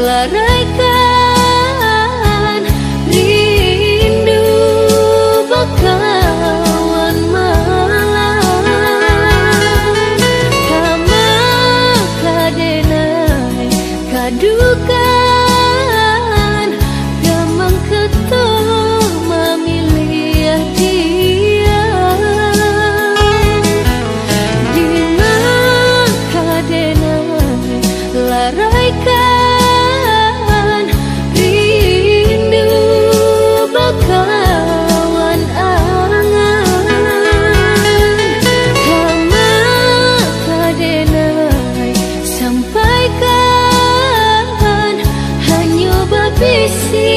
Laraikan rindu bakawan malam, kama kadenai kadukan gamang ketoma milih dia, dina kadenai laraikan. Peace.